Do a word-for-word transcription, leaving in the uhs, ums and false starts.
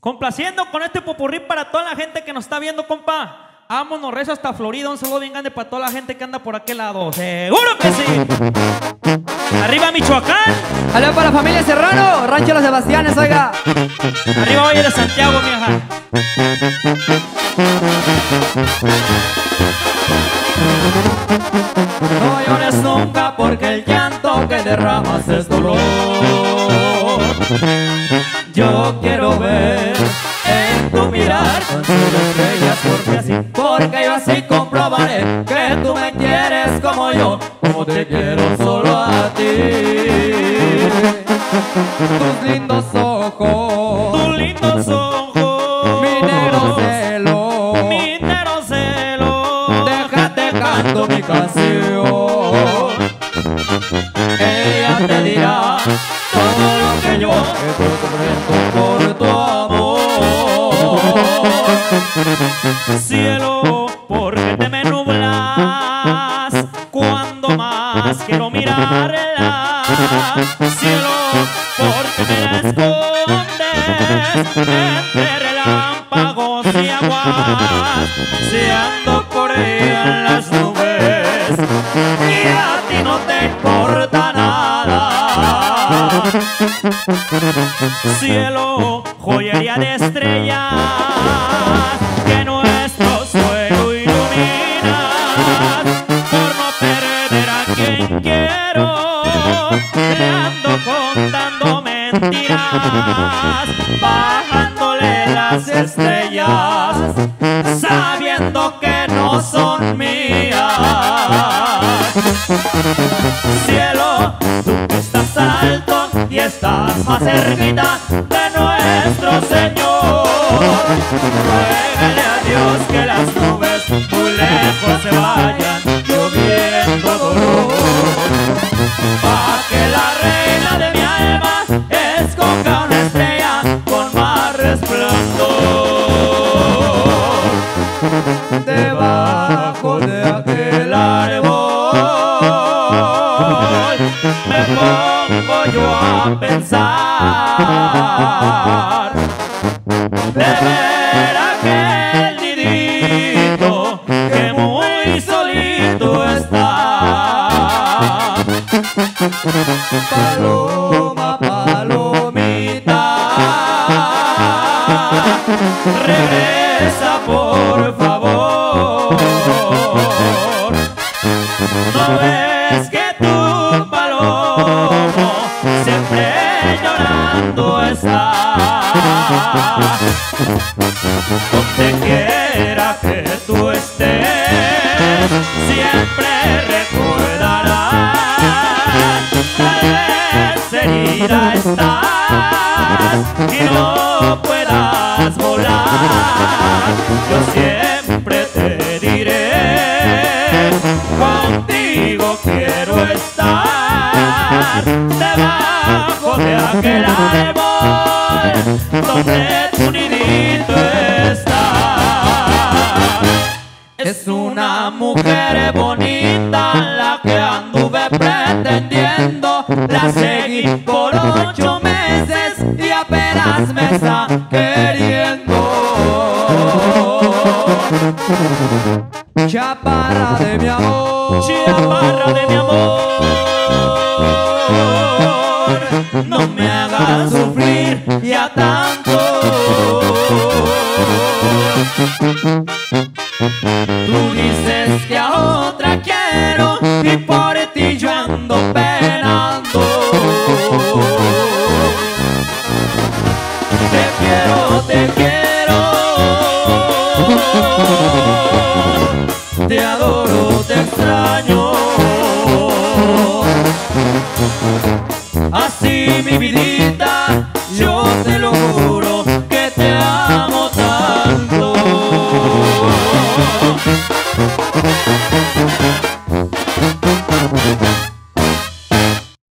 Complaciendo con este popurrí para toda la gente que nos está viendo, compa. Vámonos, rezo hasta Florida. Un saludo bien grande para toda la gente que anda por aquel lado. ¡Seguro que sí! ¡Arriba Michoacán! ¡Aló para la familia Serrano! ¡Rancho Los Sebastianes, oiga! ¡Arriba hoy de Santiago, mija! No llores nunca porque el llanto que derramas es dolor. Yo quiero ver en tu mirar con sus estrellas, porque así, porque yo así comprobaré que tú me quieres como yo, como te quiero solo a ti. Tus lindos ojos, tus lindos ojos, mi negro celo, mi negro celo, déjate canto mi canción. Ella te dirá todo lo que yo he sufrido por tu amor. Cielo, ¿por qué te me nublas cuando más quiero mirarla? Cielo, ¿por qué me escondes entre relámpagos y aguas? Si ando por ella en las nubes y a ti no te importa nada. Cielo, joyería de estrellas que nuestro suelo ilumina. Por no perder a quien quiero, te ando contando mentiras, bajándole las estrellas, sabiendo que no son mías. Cielo, tú que estás alto y estás más cerquita de nuestro Señor, ruégale a Dios que las nubes muy lejos se vayan lloviendo dolor, pa' que la reina de mi alma escoja una estrella con más resplandor. Debajo de aquel árbol me pongo yo a pensar de ver aquel nidito que muy solito está. Paloma, palomita, regresa por favor. ¿No ves que tu palomo siempre llorando está? Donde quiera que tú estés, siempre recordarás herida estás y no puedas volar. Yo siempre te diré, contigo quiero estar, debajo de aquel árbol donde tu nidito está. Es una mujer bonita la que anduve pretendiendo, la seguí por ocho meses y apenas me está queriendo. Chaparra de mi amor, chaparra de mi amor, no me hagas sufrir ya tanto. Tú dices que a otra quiero y por ti yo ando penando. Te quiero, te quiero, te adoro, te extraño.